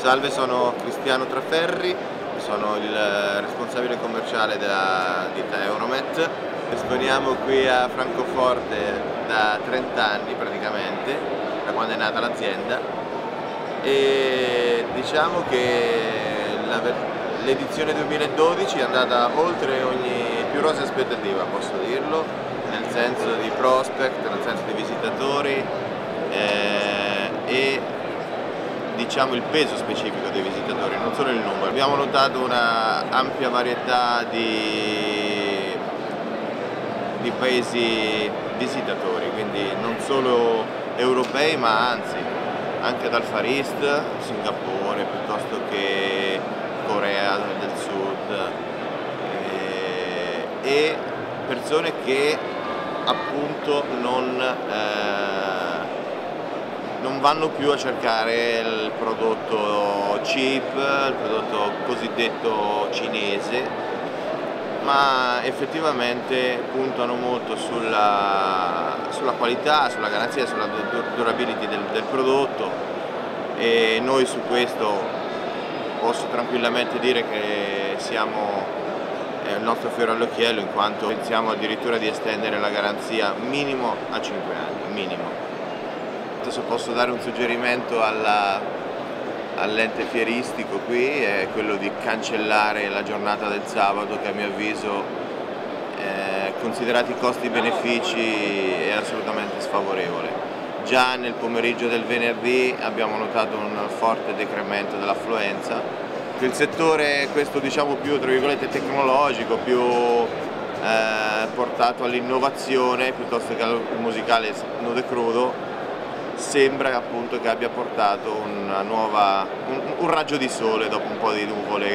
Salve, sono Cristiano Traferri, sono il responsabile commerciale della ditta Euromet. Esponiamo qui a Francoforte da 30 anni praticamente, da quando è nata l'azienda, e diciamo che l'edizione 2012 è andata oltre ogni più rosa aspettativa, posso dirlo, nel senso di prospect, nel senso di visitatori e diciamo il peso specifico dei visitatori, non solo il numero. Abbiamo notato una ampia varietà di paesi visitatori, quindi non solo europei ma anzi anche dal Far East, Singapore, piuttosto che Corea del Sud, e persone che appunto non vanno più a cercare il prodotto cheap, il prodotto cosiddetto cinese, ma effettivamente puntano molto sulla qualità, sulla garanzia, sulla durability del prodotto, e noi su questo posso tranquillamente dire che siamo il nostro fiore all'occhiello, in quanto pensiamo addirittura di estendere la garanzia minimo a 5 anni, minimo. Se posso dare un suggerimento all'ente fieristico qui, è quello di cancellare la giornata del sabato, che a mio avviso, considerati i costi-benefici, è assolutamente sfavorevole. Già nel pomeriggio del venerdì abbiamo notato un forte decremento dell'affluenza. Il settore, questo diciamo più tra virgolette tecnologico, più portato all'innovazione piuttosto che al musicale nudo e crudo, sembra appunto che abbia portato un raggio di sole dopo un po' di nuvole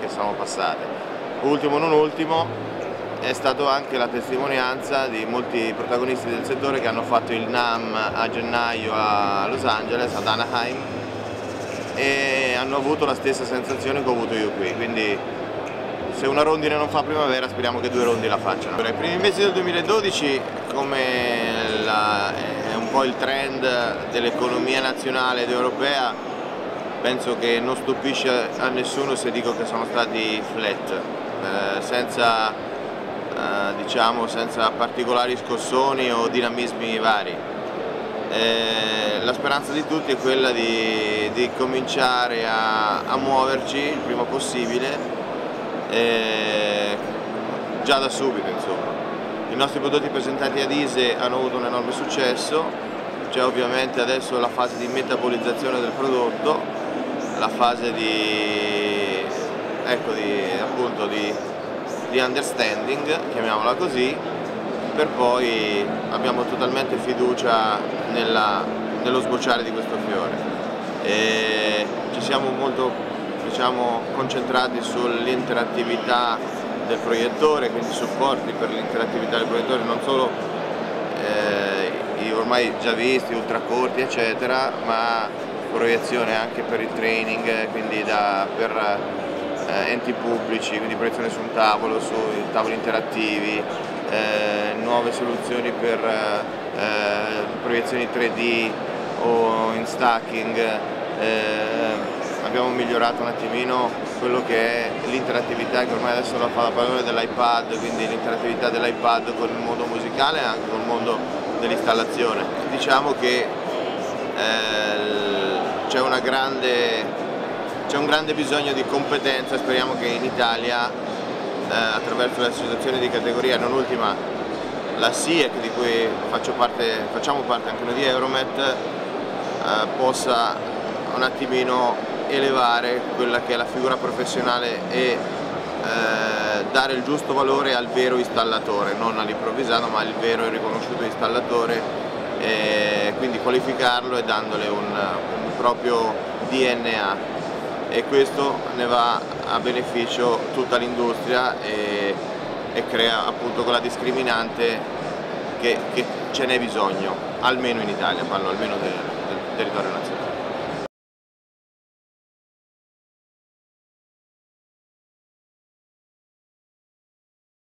che sono passate. Ultimo non ultimo, è stata anche la testimonianza di molti protagonisti del settore che hanno fatto il NAM a gennaio a Los Angeles, ad Anaheim, e hanno avuto la stessa sensazione che ho avuto io qui. Quindi se una rondine non fa primavera, speriamo che due rondini la facciano. Per i primi mesi del 2012, come un po' il trend dell'economia nazionale ed europea, penso che non stupisce a nessuno se dico che sono stati flat, senza particolari scossoni o dinamismi vari. La speranza di tutti è quella di cominciare a muoverci il prima possibile, già da subito insomma. I nostri prodotti presentati ad ISE hanno avuto un enorme successo, c'è ovviamente adesso la fase di metabolizzazione del prodotto, la fase di understanding, chiamiamola così, per poi abbiamo totalmente fiducia nello sbocciare di questo fiore. E ci siamo molto concentrati sull'interattività del proiettore, quindi supporti per l'interattività del proiettore, non solo i ormai già visti, ultracorti eccetera, ma proiezione anche per il training, quindi per enti pubblici, quindi proiezione su un tavolo, su tavoli interattivi, nuove soluzioni per proiezioni 3D o in stacking. Abbiamo migliorato un attimino quello che è l'interattività, che ormai adesso la fa la padrone dell'iPad, quindi l'interattività dell'iPad con il mondo musicale e anche con il mondo dell'installazione. Diciamo che c'è un grande bisogno di competenza, speriamo che in Italia, attraverso le associazioni di categoria, non ultima la SIEC, di cui facciamo parte anche noi di Euromet, possa un attimino elevare quella che è la figura professionale e dare il giusto valore al vero installatore, non all'improvvisato ma al vero e riconosciuto installatore, quindi qualificarlo e dandole un proprio DNA, e questo ne va a beneficio tutta l'industria e crea appunto quella discriminante che ce n'è bisogno, almeno in Italia, parlo almeno del territorio nazionale.